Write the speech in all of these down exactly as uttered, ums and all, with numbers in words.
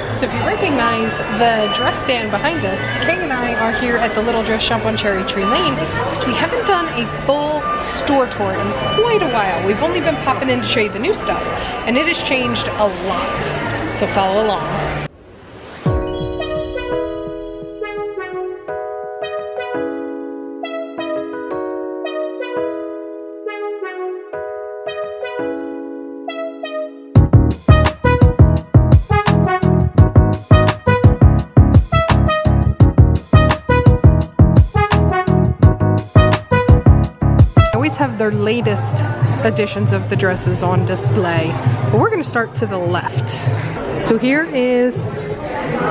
So if you recognize the dress stand behind us, Kang and I are here at the Little Dress Shop on Cherry Tree Lane because we haven't done a full store tour in quite a while. We've only been popping in to show you the new stuff, and it has changed a lot. So follow along. Have their latest editions of the dresses on display, but we're gonna start to the left. So here is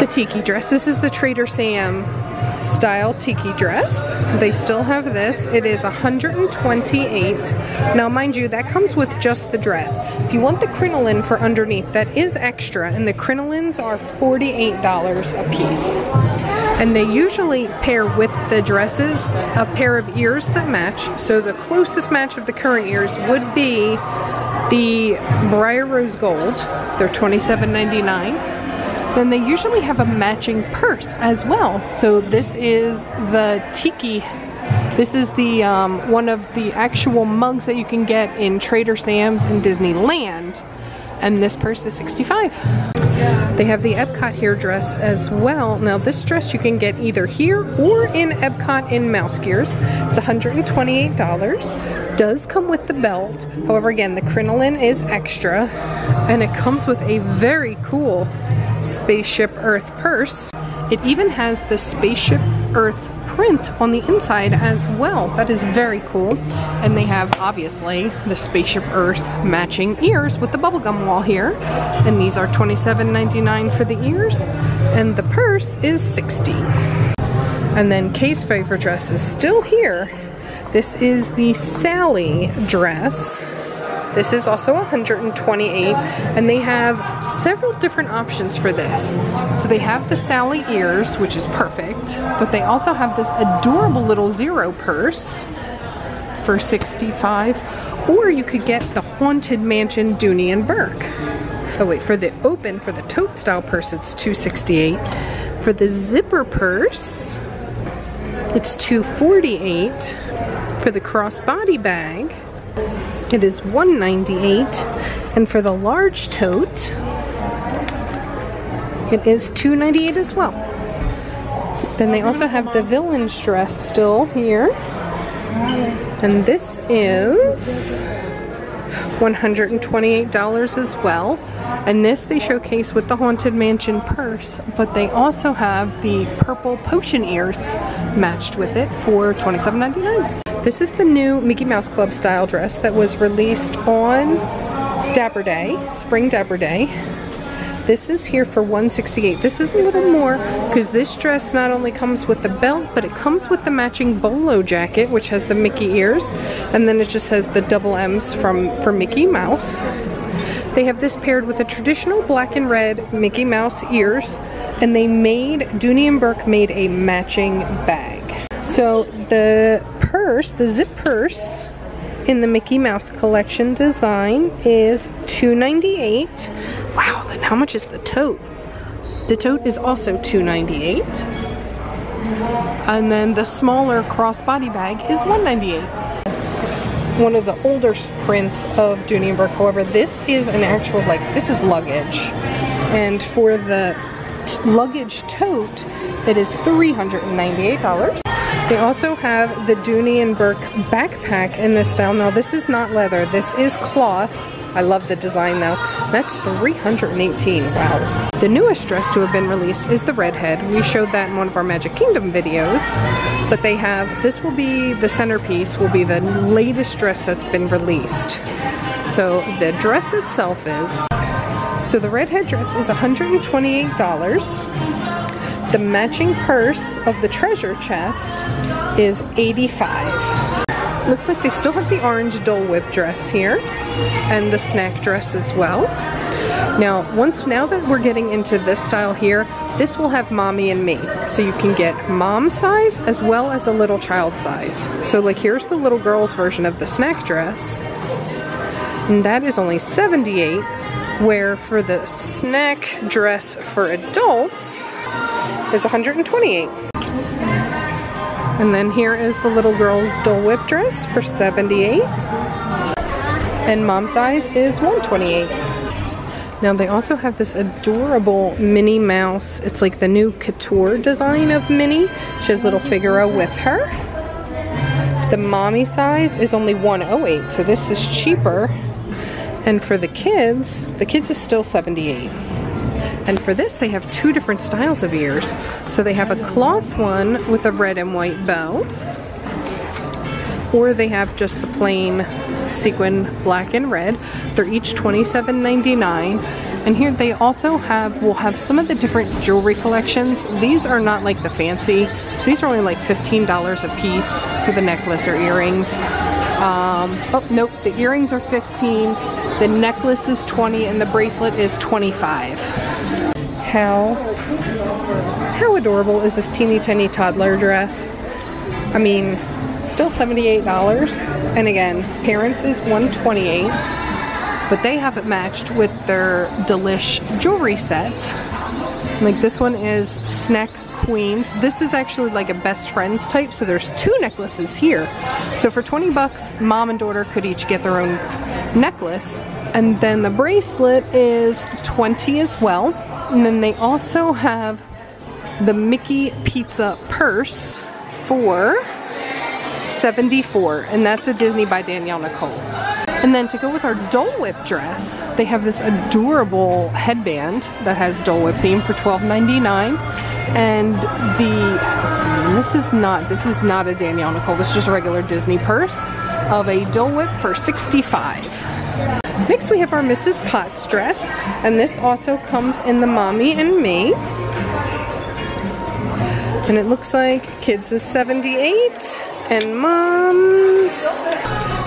the tiki dress. This is the Trader Sam style tiki dress. They still have this. It is one hundred twenty-eight dollars. Now mind you, that comes with just the dress. If you want the crinoline for underneath, that is extra, and the crinolines are forty-eight dollars a piece. And they usually pair with the dresses a pair of ears that match. So the closest match of the current ears would be the Briar Rose Gold. They're twenty-seven ninety-nine. Then they usually have a matching purse as well. So this is the tiki. This is the um, one of the actual mugs that you can get in Trader Sam's in Disneyland. And this purse is sixty-five dollars. They have the Epcot hair dress as well. Now this dress you can get either here or in Epcot in Mouse Gears. It's one hundred twenty-eight dollars. Does come with the belt. However, again, the crinoline is extra. And it comes with a very cool Spaceship Earth purse. It even has the Spaceship Earth print on the inside as well. That is very cool. And they have, obviously, the Spaceship Earth matching ears with the bubblegum wall here. And these are twenty-seven ninety-nine for the ears. And the purse is sixty. And then Kay's favorite dress is still here. This is the Sally dress. This is also one hundred twenty-eight dollars, and they have several different options for this. So they have the Sally ears, which is perfect, but they also have this adorable little zero purse for sixty-five dollars, or you could get the Haunted Mansion Dooney and Burke. Oh wait, for the open, for the tote style purse, it's two sixty-eight. For the zipper purse, it's two forty-eight. For the crossbody bag, it is one ninety-eight, and for the large tote, it is two ninety-eight as well. Then they also have the villain's dress still here, and this is one hundred twenty-eight dollars as well. And this they showcase with the Haunted Mansion purse, but they also have the purple potion ears matched with it for twenty-seven ninety-nine. This is the new Mickey Mouse Club style dress that was released on Dapper Day, Spring Dapper Day. This is here for one sixty-eight. This is a little more because this dress not only comes with the belt, but it comes with the matching bolo jacket, which has the Mickey ears, and then it just says the double M's from for Mickey Mouse. They have this paired with a traditional black and red Mickey Mouse ears, and they made Dooney and Burke made a matching bag. So the purse, the zip purse in the Mickey Mouse collection design is two ninety-eight. Wow, then how much is the tote? The tote is also two ninety-eight. And then the smaller crossbody bag is one ninety-eight. One of the older prints of Dooney and Burke, however, this is an actual, like, this is luggage. And for the luggage tote, it is three hundred ninety-eight dollars. They also have the Dooney and Burke backpack in this style. Now this is not leather, this is cloth. I love the design though. That's three hundred eighteen dollars, wow. The newest dress to have been released is the Redhead. We showed that in one of our Magic Kingdom videos. But they have, this will be the centerpiece, will be the latest dress that's been released. So the dress itself is, so the Redhead dress is one hundred twenty-eight dollars. The matching purse of the treasure chest is eighty-five dollars. Looks like they still have the orange Dole Whip dress here and the snack dress as well. Now, once now that we're getting into this style here, this will have mommy and me. So you can get mom size as well as a little child size. So like here's the little girl's version of the snack dress. And that is only seventy-eight dollars. where for the snack dress for adults is one hundred twenty-eight. And then here is the little girl's Dole Whip dress for seventy-eight. And mom size is one twenty-eight. Now they also have this adorable Minnie Mouse. It's like the new couture design of Minnie. She has little Figaro with her. The mommy size is only one oh eight, so this is cheaper. And for the kids, the kids is still seventy-eight. And for this, they have two different styles of ears. So they have a cloth one with a red and white bow, or they have just the plain sequin black and red. They're each twenty-seven ninety-nine. And here they also have, will have some of the different jewelry collections. These are not like the fancy, so these are only like fifteen dollars a piece for the necklace or earrings. Um, oh, nope, the earrings are fifteen, the necklace is twenty, and the bracelet is twenty-five. How, how adorable is this teeny tiny toddler dress? I mean, still seventy-eight dollars, and again, parents is one twenty-eight, but they have it matched with their delish jewelry set. Like this one is Snek Queens. This is actually like a best friends type, so there's two necklaces here. So for twenty bucks, mom and daughter could each get their own necklace. And then the bracelet is twenty as well. And then they also have the Mickey Pizza purse for seventy-four, and that's a Disney by Danielle Nicole. And then to go with our Dole Whip dress, they have this adorable headband that has Dole Whip theme for twelve ninety-nine. And the, let's see, this is not, this is not a Danielle Nicole, this is just a regular Disney purse of a Dole Whip for sixty-five. Next we have our Missus Potts dress, and this also comes in the Mommy and Me. And it looks like kids is seventy-eight. And mom's,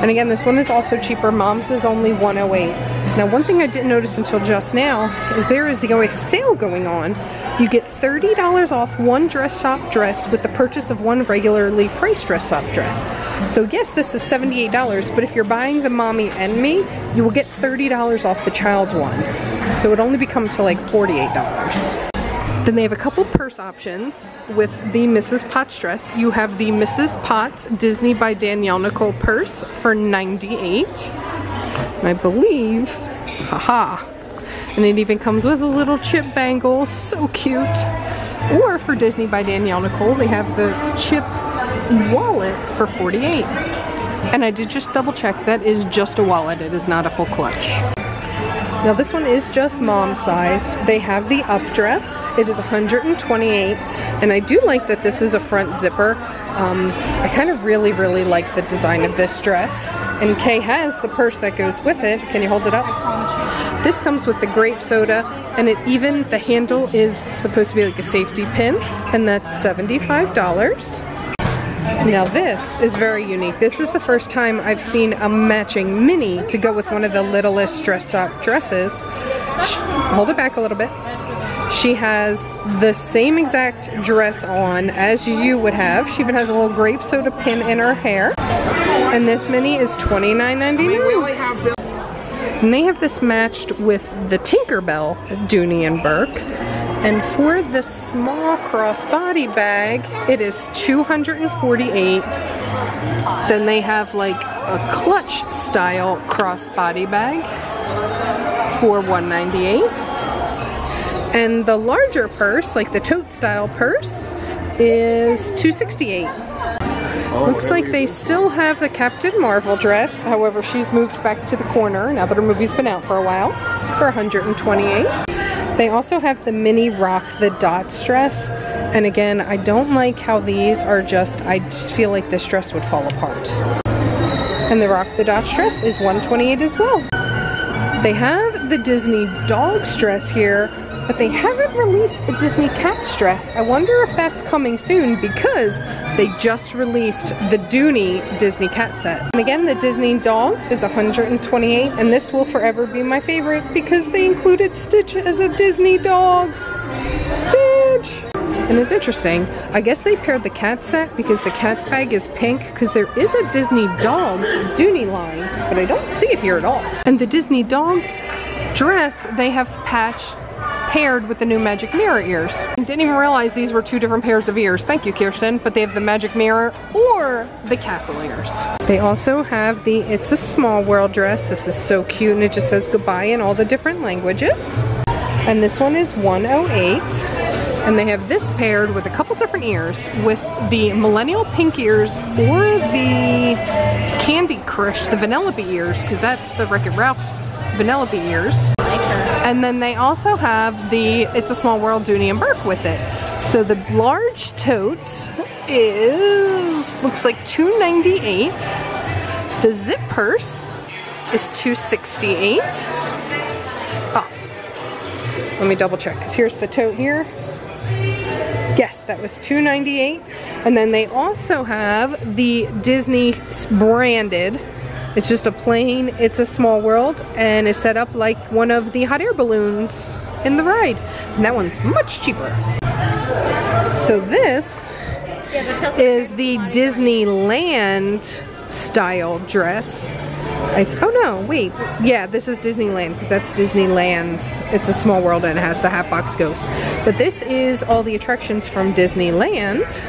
and again, this one is also cheaper. Mom's is only one oh eight. Now, one thing I didn't notice until just now is there is a sale going on. You get thirty dollars off one dress shop dress with the purchase of one regularly priced dress shop dress. So yes, this is seventy-eight dollars, but if you're buying the Mommy and Me, you will get thirty dollars off the child one. So it only becomes to like forty-eight dollars. Then they have a couple purse options with the Missus Potts dress. You have the Missus Potts Disney by Danielle Nicole purse for ninety-eight dollars. And I believe, haha. And it even comes with a little chip bangle, so cute. Or for Disney by Danielle Nicole, they have the chip wallet for forty-eight dollars. And I did just double check, that is just a wallet, it is not a full clutch. Now this one is just mom sized. They have the up dress. It is one hundred twenty-eight, and I do like that this is a front zipper. Um, I kind of really, really like the design of this dress. And Kay has the purse that goes with it. Can you hold it up? This comes with the grape soda, and it even, the handle is supposed to be like a safety pin, and that's seventy-five dollars. Now this is very unique. This is the first time I've seen a matching mini to go with one of the littlest dress up dresses. She, hold it back a little bit. She has the same exact dress on as you would have. She even has a little grape soda pin in her hair. And this mini is twenty-nine ninety-nine. And they have this matched with the Tinkerbell Dooney and Burke. And for the small crossbody bag, it is two hundred forty-eight. Then they have like a clutch style crossbody bag for one ninety-eight. And the larger purse, like the tote style purse, is two sixty-eight. Oh, looks like they still have the Captain Marvel dress. However, she's moved back to the corner now that her movie's been out for a while for one hundred twenty-eight. They also have the mini Rock the Dots dress, and again, I don't like how these are just, I just feel like this dress would fall apart. And the Rock the Dots dress is one twenty-eight as well. They have the Disney Dogs dress here, but they haven't released the Disney Cats dress. I wonder if that's coming soon, because they just released the Dooney Disney Cat set. And again, the Disney Dogs is one hundred twenty-eight, and this will forever be my favorite because they included Stitch as a Disney dog. Stitch! And it's interesting, I guess they paired the cat set because the cat's bag is pink, because there is a Disney Dog Dooney line, but I don't see it here at all. And the Disney Dogs dress they have patched paired with the new Magic Mirror ears. I didn't even realize these were two different pairs of ears. Thank you, Kirsten. But they have the Magic Mirror or the Castle ears. They also have the It's a Small World dress. This is so cute, and it just says goodbye in all the different languages. And this one is one oh eight. And they have this paired with a couple different ears, with the Millennial Pink ears or the Candy Crush, the Vanellope ears, because that's the Wreck-It Ralph Vanellope ears. And then they also have the It's a Small World Dooney and Burke with it. So the large tote is, looks like two ninety-eight. The zip purse is two sixty-eight. Oh, let me double check, because here's the tote here. Yes, that was two ninety-eight. And then they also have the Disney branded. It's just a plain It's a Small World, and is set up like one of the hot air balloons in the ride. And that one's much cheaper. So this is the Disneyland style dress. I, oh no, wait. Yeah, this is Disneyland, because that's Disneyland's It's a Small World, and it has the Hatbox Ghost. But this is all the attractions from Disneyland.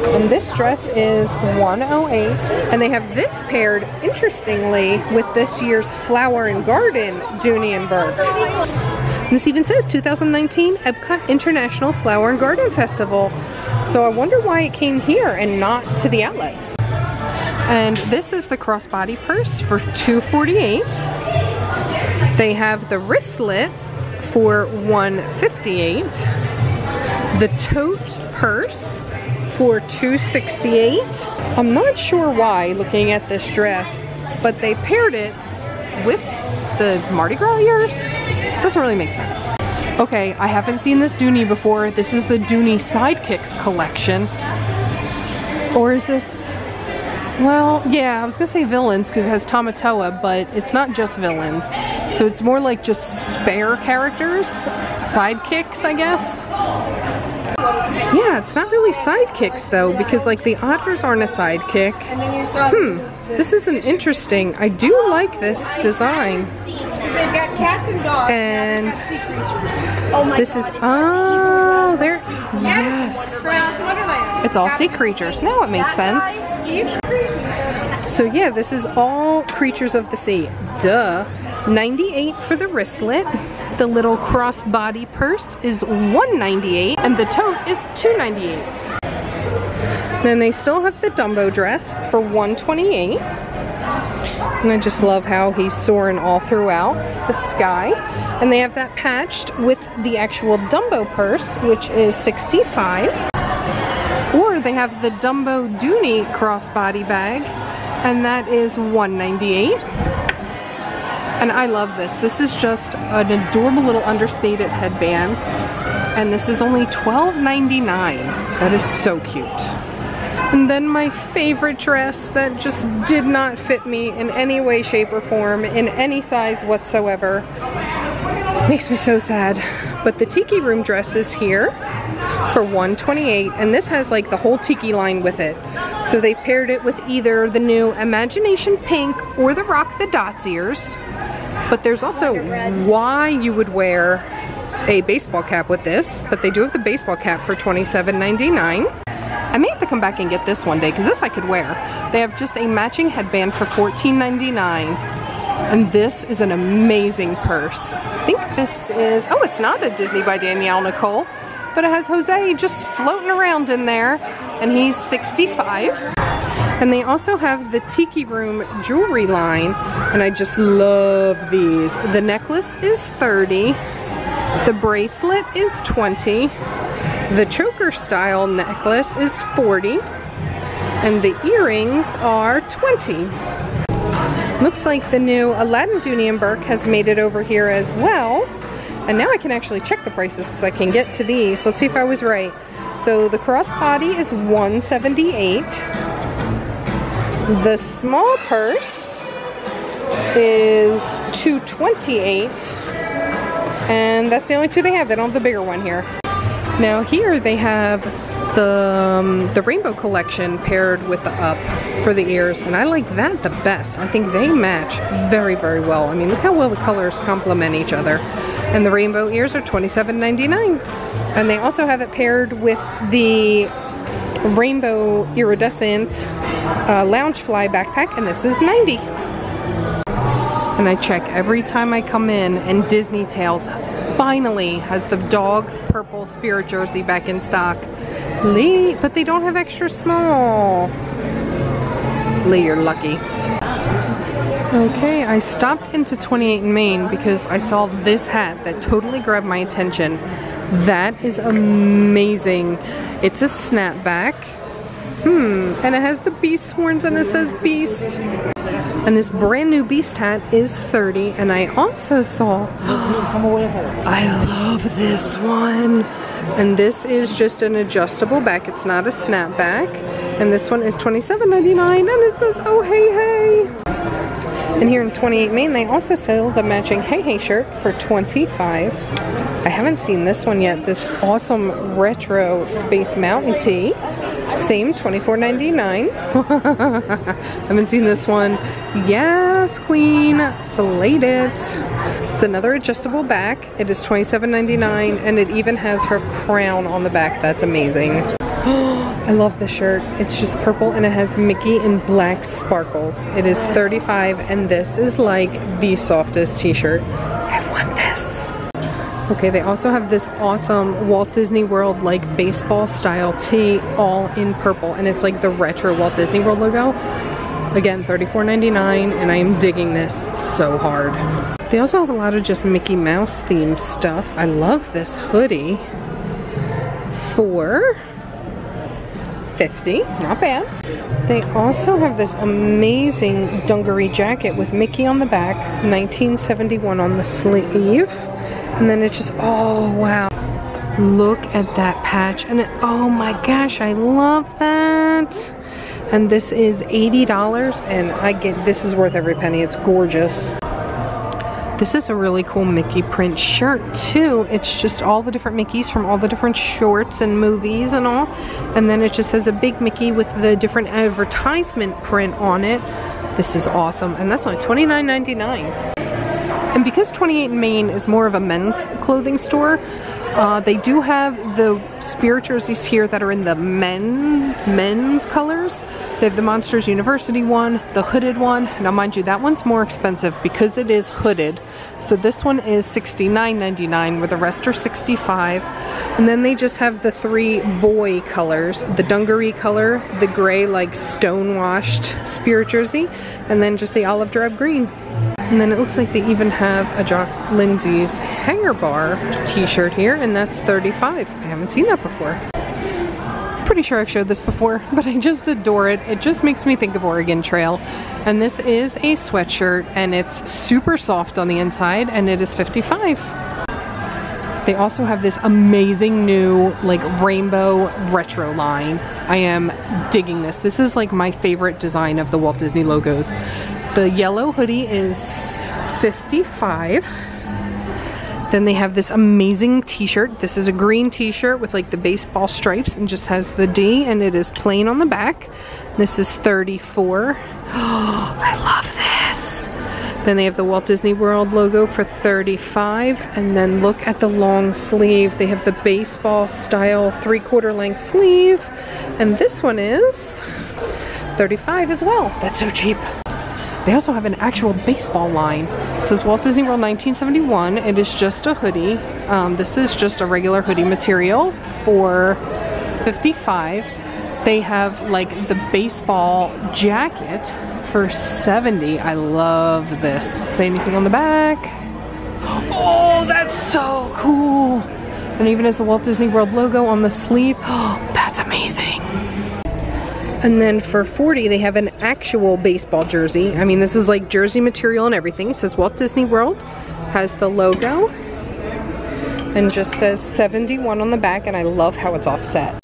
And this dress is one oh eight, and they have this paired, interestingly, with this year's Flower and Garden Dooney and Burke. And this even says two thousand nineteen Epcot International Flower and Garden Festival. So I wonder why it came here and not to the outlets. And this is the crossbody purse for two forty-eight. They have the wristlet for one fifty-eight. The tote purse for two sixty-eight. I'm not sure why, looking at this dress, but they paired it with the Mardi Gras ears. Doesn't really make sense. Okay, I haven't seen this Dooney before. This is the Dooney Sidekicks collection. Or is this, well, yeah, I was gonna say villains, because it has Tamatoa, but it's not just villains. So it's more like just spare characters, sidekicks, I guess. Yeah, it's not really sidekicks though, because like the Otters aren't a sidekick. Hmm, this is an interesting, I do like this design. And this is, oh, there, yes. It's all sea creatures, now it makes sense. So yeah, this is all creatures of the sea, duh. ninety-eight for the wristlet. The little crossbody purse is one ninety-eight, and the tote is two ninety-eight. Then they still have the Dumbo dress for one twenty-eight. And I just love how he's soaring all throughout the sky. And they have that patched with the actual Dumbo purse, which is sixty-five. Or they have the Dumbo Dooney crossbody bag, and that is one ninety-eight. And I love this. This is just an adorable little understated headband. And this is only twelve ninety-nine. That is so cute. And then my favorite dress that just did not fit me in any way, shape, or form, in any size whatsoever. Makes me so sad. But the Tiki Room dress is here for one twenty-eight. And this has like the whole tiki line with it. So they paired it with either the new Imagination Pink or the Rock the Dots ears. But there's also why you would wear a baseball cap with this, but they do have the baseball cap for twenty-seven ninety-nine. I may have to come back and get this one day, because this I could wear. They have just a matching headband for fourteen ninety-nine. And this is an amazing purse. I think this is, oh, it's not a Disney by Danielle Nicole, but it has Jose just floating around in there, and he's sixty-five. And they also have the Tiki Room jewelry line, and I just love these. The necklace is thirty, the bracelet is twenty, the choker style necklace is forty, and the earrings are twenty. Looks like the new Aladdin Dooney and Burke has made it over here as well. And now I can actually check the prices, because I can get to these. Let's see if I was right. So the crossbody is one seventy-eight. The small purse is two twenty-eight, and that's the only two they have. They don't have the bigger one here. Now here they have the um, the Rainbow Collection paired with the Up for the ears, and I like that the best. I think they match very, very well. I mean, look how well the colors complement each other. And the rainbow ears are twenty-seven ninety-nine. And they also have it paired with the rainbow iridescent uh, Loungefly backpack, and this is ninety. And I check every time I come in, and Disney Tales finally has the dog purple spirit jersey back in stock. Lee, but they don't have extra small. Lee, you're lucky. Okay, I stopped into twenty-eight and Main because I saw this hat that totally grabbed my attention. That is amazing. It's a snapback. Hmm, and it has the beast horns and it says beast. And this brand new beast hat is thirty. And I also saw, I love this one. And this is just an adjustable back. It's not a snapback. And this one is twenty-seven ninety-nine, and it says, oh, hey, hey. And here in twenty-eight Main, they also sell the matching Hey Hey shirt for twenty-five. I haven't seen this one yet. This awesome retro Space Mountain tee. Same, twenty-four ninety-nine. Haven't seen this one. Yes, Queen. Slate it. It's another adjustable back. It is twenty-seven ninety-nine, and it even has her crown on the back. That's amazing. I love this shirt. It's just purple, and it has Mickey and black sparkles. It is thirty-five, and this is like the softest t-shirt. I want this. Okay, they also have this awesome Walt Disney World like baseball style tee all in purple, and it's like the retro Walt Disney World logo. Again, thirty-four ninety-nine, and I am digging this so hard. They also have a lot of just Mickey Mouse themed stuff. I love this hoodie for fifty, not bad. They also have this amazing dungaree jacket with Mickey on the back, nineteen seventy-one on the sleeve. And then it's just, oh wow, look at that patch. And it, oh my gosh, I love that. And this is eighty dollars, and I get, this is worth every penny. It's gorgeous. This is a really cool Mickey print shirt too. It's just all the different Mickeys from all the different shorts and movies and all. And then it just has a big Mickey with the different advertisement print on it. This is awesome. And that's only twenty-nine ninety-nine. And because twenty-eight Main is more of a men's clothing store, uh, they do have the spirit jerseys here that are in the men, men's colors. So they have the Monsters University one, the hooded one. Now mind you, that one's more expensive because it is hooded. So this one is sixty-nine ninety-nine, where the rest are sixty-five. And then they just have the three boy colors, the dungaree color, the gray like stonewashed spirit jersey, and then just the olive drab green. And then it looks like they even have a Jock Lindsay's Hanger Bar t-shirt here, and that's thirty-five. I haven't seen that before. Pretty sure I've showed this before, but I just adore it. It just makes me think of Oregon Trail. And this is a sweatshirt, and it's super soft on the inside, and it is fifty-five. They also have this amazing new like rainbow retro line. I am digging this. This is like my favorite design of the Walt Disney logos. The yellow hoodie is fifty-five. Then they have this amazing t-shirt. This is a green t-shirt with like the baseball stripes and just has the D, and it is plain on the back. This is thirty-four. Oh, I love this. Then they have the Walt Disney World logo for thirty-five. And then look at the long sleeve. They have the baseball style three-quarter length sleeve. And this one is thirty-five as well. That's so cheap. They also have an actual baseball line. It says Walt Disney World nineteen seventy-one. It is just a hoodie. Um, this is just a regular hoodie material for fifty-five. They have like the baseball jacket for seventy. I love this. Say anything on the back? Oh, that's so cool. And even has the Walt Disney World logo on the sleeve. Oh, that's amazing. And then for forty, they have an actual baseball jersey. I mean, this is like jersey material and everything. It says Walt Disney World, has the logo, and just says seventy-one on the back, and I love how it's offset.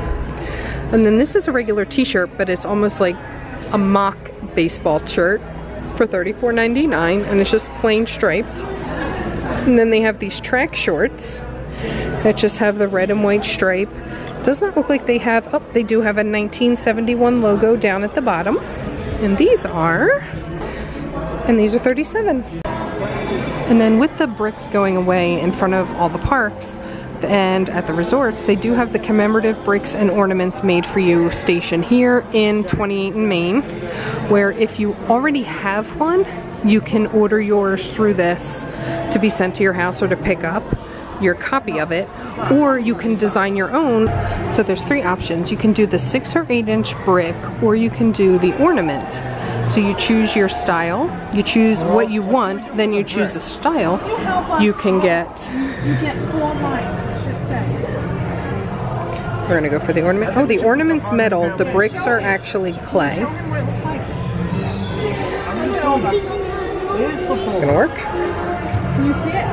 And then this is a regular t-shirt, but it's almost like a mock baseball shirt for thirty-four ninety-nine, and it's just plain striped. And then they have these track shorts that just have the red and white stripe. Does not look like they have, oh, they do have a nineteen seventy-one logo down at the bottom. And these are, and these are thirty-seven. And then with the bricks going away in front of all the parks and at the resorts, they do have the commemorative bricks and ornaments made for you station here in twenty-eight and Main, where if you already have one, you can order yours through this to be sent to your house or to pick up your copy of it, or you can design your own. So there's three options. You can do the six or eight inch brick, or you can do the ornament. So you choose your style, you choose what you want, then you choose a style. You can get, we're gonna go for the ornament. Oh, the ornament's metal, the bricks are actually clay. It's gonna work. Can you see it?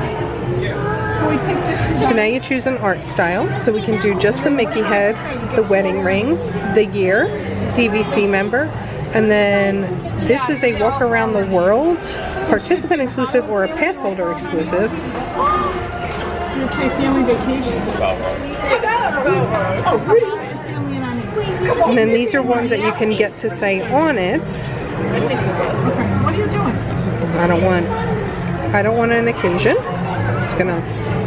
So now you choose an art style. So we can do just the Mickey head, the wedding rings, the year, D V C member, and then this is a walk around the world, participant exclusive or a pass holder exclusive. And then these are ones that you can get to say on it. What are you doing? I don't want, I don't want an occasion. It's gonna.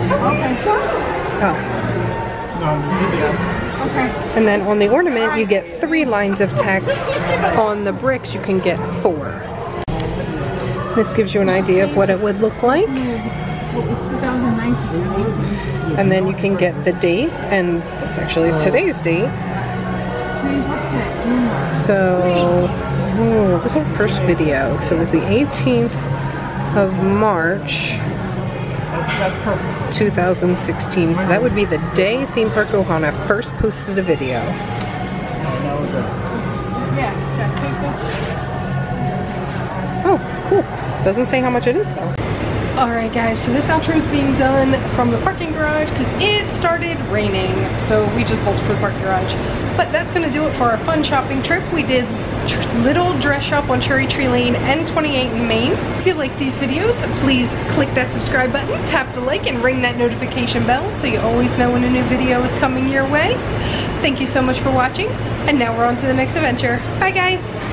Oh. Okay. And then on the ornament, you get three lines of text. On the bricks, you can get four. This gives you an idea of what it would look like. And then you can get the date, and that's actually today's date. So, oh, it was our first video. So it was the eighteenth of March. two thousand sixteen, so that would be the day Theme Park Ohana first posted a video. Oh, cool. Doesn't say how much it is though. Alright guys, so this outro is being done from the parking garage because it started raining, so we just bolted for the parking garage. But that's going to do it for our fun shopping trip. We did Little Dress Shop on Cherry Tree Lane and twenty-eight and Main. If you like these videos, please click that subscribe button, tap the like, and ring that notification bell so you always know when a new video is coming your way. Thank you so much for watching, and now we're on to the next adventure. Bye guys!